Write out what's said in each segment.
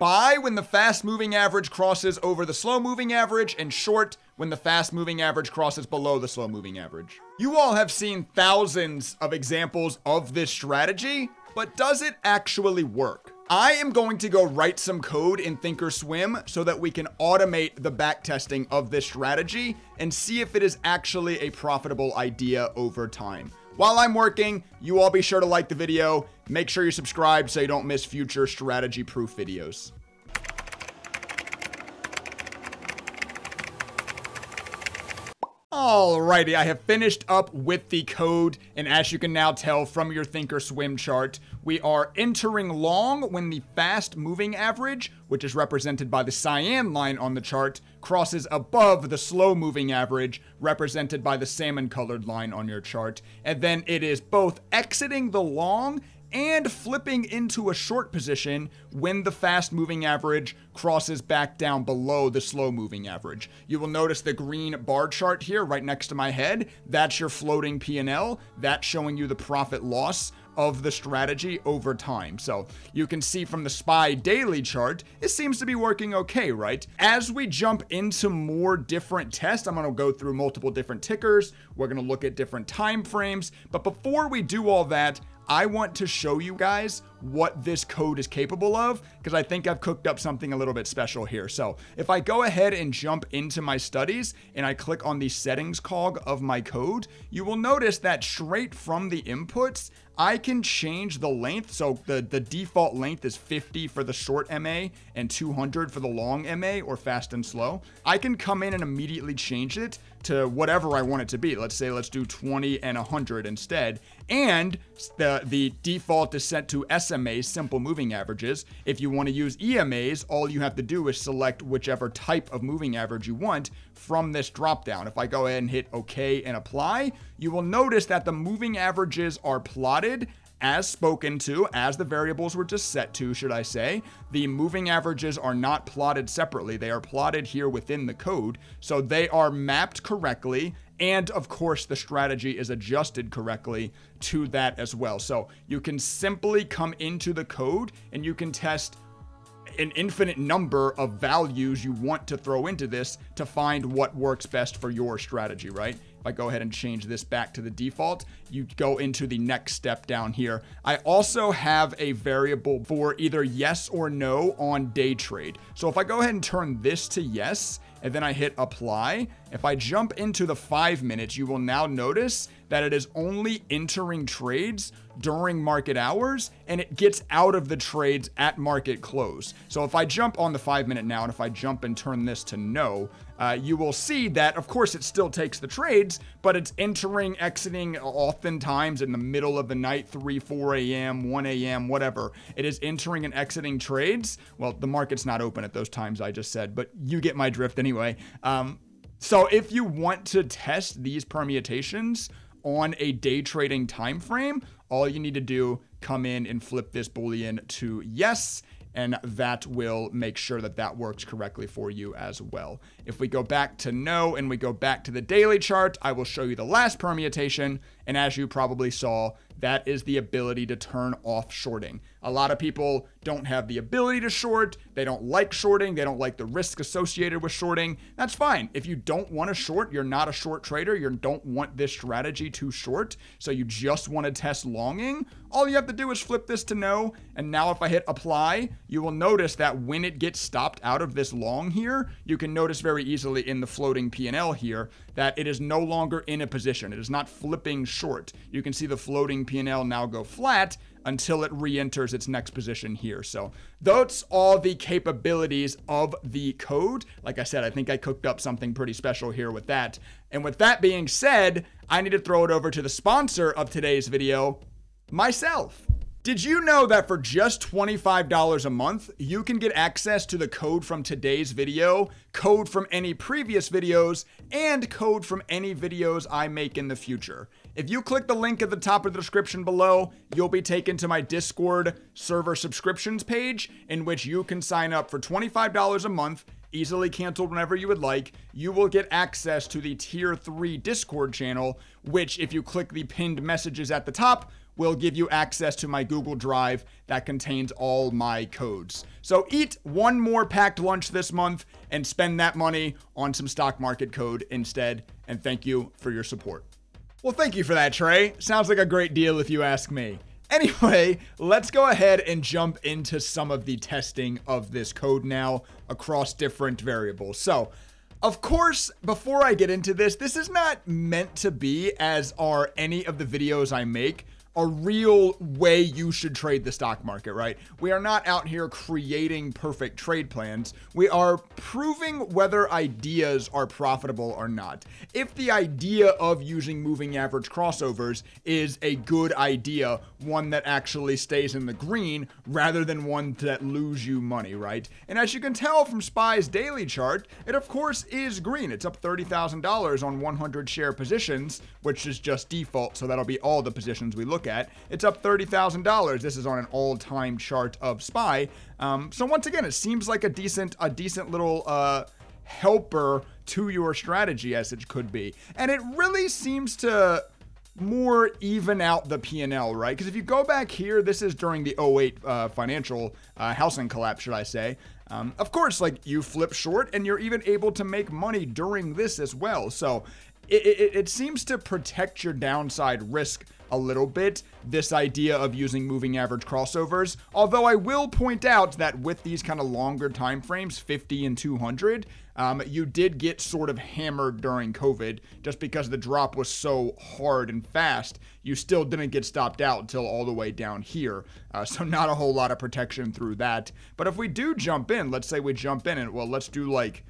Buy when the fast moving average crosses over the slow moving average, and short when the fast moving average crosses below the slow moving average. You all have seen thousands of examples of this strategy, but does it actually work? I am going to go write some code in ThinkorSwim so that we can automate the backtesting of this strategy and see if it is actually a profitable idea over time. While I'm working, you all be sure to like the video. Make sure you subscribe so you don't miss future strategy proof videos. Alrighty, I have finished up with the code, and as you can now tell from your ThinkorSwim chart, we are entering long when the fast moving average, which is represented by the cyan line on the chart, crosses above the slow moving average, represented by the salmon colored line on your chart. And then it is both exiting the long and flipping into a short position when the fast moving average crosses back down below the slow moving average. You will notice the green bar chart here right next to my head. That's your floating P&L. That's showing you the profit loss of the strategy over time. So you can see from the SPY daily chart, it seems to be working okay, right? As we jump into more different tests, I'm gonna go through multiple different tickers. We're gonna look at different time frames. But before we do all that, I want to show you guys what this code is capable of, because I think I've cooked up something a little bit special here. So if I go ahead and jump into my studies and I click on the settings cog of my code, you will notice that straight from the inputs, I can change the length. So the default length is 50 for the short MA and 200 for the long MA, or fast and slow. I can come in and immediately change it to whatever I want it to be. Let's say let's do 20 and 100 instead. And the default is set to SMA, simple moving averages. If you want to use EMAs, all you have to do is select whichever type of moving average you want from this dropdown. If I go ahead and hit OK and apply, you will notice that the moving averages are plotted as spoken to, as the variables were just set to, should I say. The moving averages are not plotted separately. They are plotted here within the code. So they are mapped correctly. And of course, the strategy is adjusted correctly to that as well. So you can simply come into the code and you can test an infinite number of values you want to throw into this to find what works best for your strategy, right? If I go ahead and change this back to the default, you go into the next step down here. I also have a variable for either yes or no on day trade. So if I go ahead and turn this to yes, and then I hit apply, if I jump into the 5 minutes, you will now notice that it is only entering trades during market hours, and it gets out of the trades at market close. So if I jump on the 5 minute now, and if I jump and turn this to no, you will see that, of course, it still takes the trades, but it's entering, exiting oftentimes in the middle of the night, 3, 4 a.m., 1 a.m., whatever. It is entering and exiting trades. Well, the market's not open at those times I just said, but you get my drift anyway. So if you want to test these permutations on a day trading time frame, all you need to do, come in and flip this Boolean to yes, and that will make sure that that works correctly for you as well. If we go back to no and we go back to the daily chart, I will show you the last permutation. And as you probably saw, that is the ability to turn off shorting. A lot of people don't have the ability to short. They don't like shorting. They don't like the risk associated with shorting. That's fine. If you don't want to short, you're not a short trader. You don't want this strategy to short. So you just want to test longing. All you have to do is flip this to no. And now if I hit apply, you will notice that when it gets stopped out of this long here, you can notice very easily in the floating P&L here that it is no longer in a position. It is not flipping short. You can see the floating P&L now go flat until it re-enters its next position here. So that's all the capabilities of the code. Like I said, I think I cooked up something pretty special here with that. And with that being said, I need to throw it over to the sponsor of today's video, myself. Did you know that for just $25 a month, you can get access to the code from today's video, code from any previous videos, and code from any videos I make in the future? If you click the link at the top of the description below, you'll be taken to my Discord server subscriptions page, in which you can sign up for $25 a month, easily canceled whenever you would like. You will get access to the Tier 3 Discord channel, which if you click the pinned messages at the top, will give you access to my Google Drive that contains all my codes. So eat one more packed lunch this month and spend that money on some stock market code instead. And thank you for your support. Well, thank you for that, Trey. Sounds like a great deal if you ask me. Anyway, let's go ahead and jump into some of the testing of this code now across different variables. So, of course, before I get into this, this is not meant to be, as are any of the videos I make, a real way you should trade the stock market, right? We are not out here creating perfect trade plans. We are proving whether ideas are profitable or not. If the idea of using moving average crossovers is a good idea, one that actually stays in the green rather than one that lose you money, right? And as you can tell from SPY's daily chart, it of course is green. It's up $30,000 on 100 share positions, which is just default. So that'll be all the positions we look at. It's up $30,000. This is on an all-time chart of SPY. So once again, it seems like a decent little helper to your strategy, as it could be. And it really seems to more even out the P&L, right? Because if you go back here, this is during the 08 financial housing collapse, should I say. Of course, like, you flip short and you're even able to make money during this as well. So it seems to protect your downside risk a little bit, this idea of using moving average crossovers. Although I will point out that with these kind of longer time frames, 50 and 200, you did get sort of hammered during COVID just because the drop was so hard and fast. You still didn't get stopped out until all the way down here. So not a whole lot of protection through that. But if we do jump in, let's say we jump in and, well, let's do like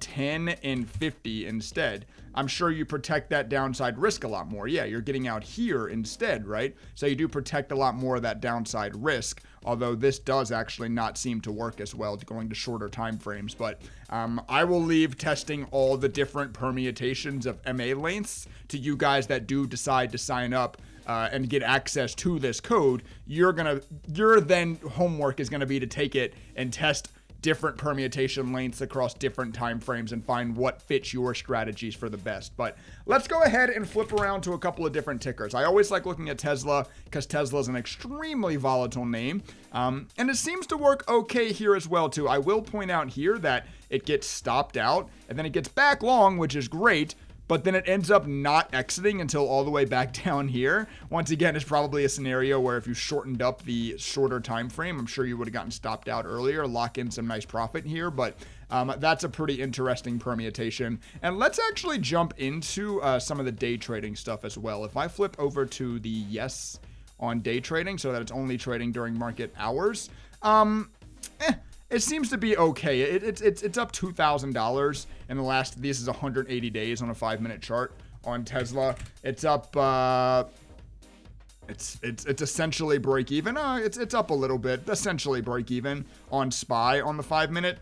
10 and 50 instead. I'm sure you protect that downside risk a lot more. Yeah, you're getting out here instead, right? So you do protect a lot more of that downside risk, although this does actually not seem to work as well going to shorter time frames. But I will leave testing all the different permutations of MA lengths to you guys that do decide to sign up and get access to this code. Your then homework is gonna be to take it and test different permutation lengths across different time frames and find what fits your strategies for the best. But let's go ahead and flip around to a couple of different tickers. I always like looking at Tesla because Tesla is an extremely volatile name. And it seems to work okay here as well too. I will point out here that it gets stopped out and then it gets back long, which is great, but then it ends up not exiting until all the way back down here. Once again, it's probably a scenario where if you shortened up the shorter time frame, I'm sure you would have gotten stopped out earlier, lock in some nice profit here, but that's a pretty interesting permutation. And let's actually jump into some of the day trading stuff as well. If I flip over to the yes on day trading so that it's only trading during market hours, it seems to be okay. It's up $2,000 in the last, this is 180 days on a 5-minute chart on Tesla. It's up, it's essentially break even. It's up a little bit, essentially break even on SPY on the 5-minute.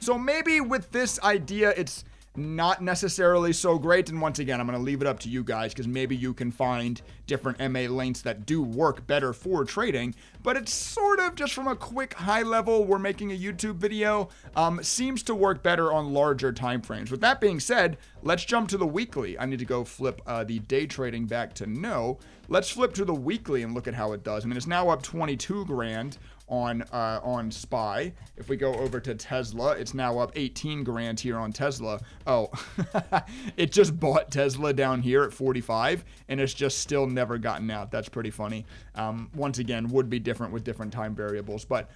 So maybe with this idea, it's not necessarily so great. And once again, I'm going to leave it up to you guys because maybe you can find different MA lengths that do work better for trading. But it's sort of just from a quick high level, we're making a YouTube video, seems to work better on larger time frames. With that being said, let's jump to the weekly. I need to go flip the day trading back to no. Let's flip to the weekly and look at how it does. I mean, it's now up 22 grand on SPY. If we go over to Tesla, it's now up 18 grand here on Tesla. Oh, it just bought Tesla down here at 45 and it's just still never gotten out. That's pretty funny. Once again, would be different with different time variables. But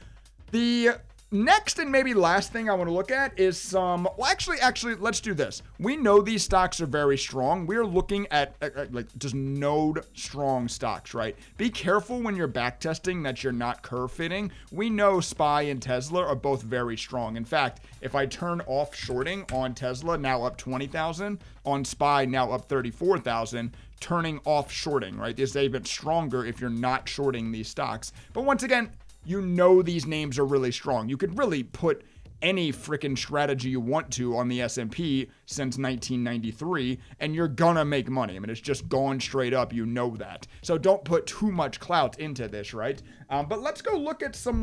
the next and maybe last thing I want to look at is some, well, actually, let's do this. We know these stocks are very strong. We're looking at like just node strong stocks, right? Be careful when you're back testing that you're not curve fitting. We know SPY and Tesla are both very strong. In fact, if I turn off shorting on Tesla, now up 20,000, on SPY now up 34,000, turning off shorting, right? This is even stronger if you're not shorting these stocks. But once again, you know these names are really strong. You could really put any freaking strategy you want to on the S&P since 1993, and you're gonna make money. I mean, it's just gone straight up, you know that. So don't put too much clout into this, right? But let's go look at some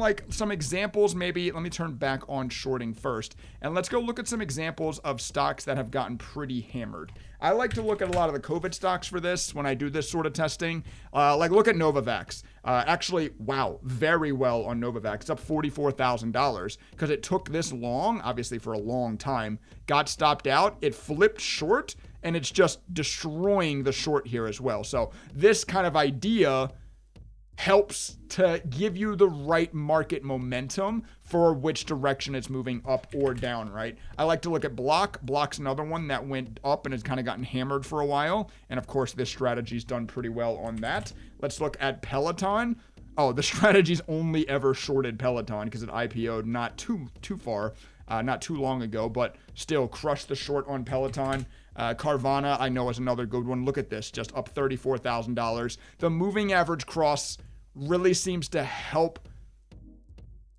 examples. Maybe let me turn back on shorting first, and let's go look at some examples of stocks that have gotten pretty hammered. I like to look at a lot of the COVID stocks for this when I do this sort of testing. Like look at Novavax. Actually, wow, very well on Novavax. It's up $44,000 because it took this long, obviously for a long time, got stopped out, it flipped short, and it's just destroying the short here as well. So this kind of idea helps to give you the right market momentum for which direction it's moving up or down, right? I like to look at Block. Block's another one that went up and has kind of gotten hammered for a while. And of course, this strategy's done pretty well on that. Let's look at Peloton. Oh, the strategy's only ever shorted Peloton because it IPO'd not too far, not too long ago, but still crushed the short on Peloton. Carvana, I know, is another good one. Look at this, just up $34,000. The moving average cross really seems to help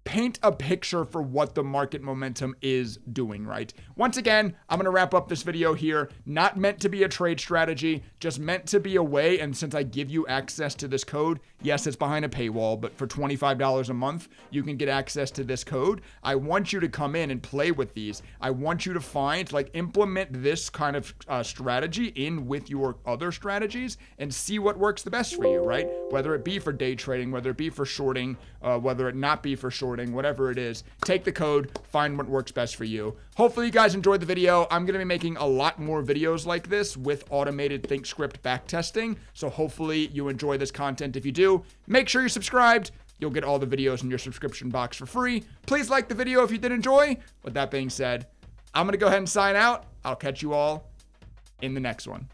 paint a picture for what the market momentum is doing, right? Once again, I'm going to wrap up this video here. Not meant to be a trade strategy, just meant to be a way. And since I give you access to this code, yes, it's behind a paywall, but for $25 a month, you can get access to this code. I want you to come in and play with these. I want you to find, like, implement this kind of strategy in with your other strategies and see what works the best for you, right? Whether it be for day trading, whether it be for shorting, whether it not be for shorting, whatever it is, take the code, find what works best for you. Hopefully you guys enjoyed the video. I'm going to be making a lot more videos like this with automated ThinkScript backtesting. So hopefully you enjoy this content. If you do, make sure you're subscribed. You'll get all the videos in your subscription box for free. Please like the video if you did enjoy. With that being said, I'm going to go ahead and sign out. I'll catch you all in the next one.